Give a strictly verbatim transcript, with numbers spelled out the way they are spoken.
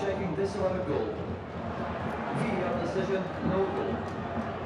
checking this one a goal. V R decision, no goal.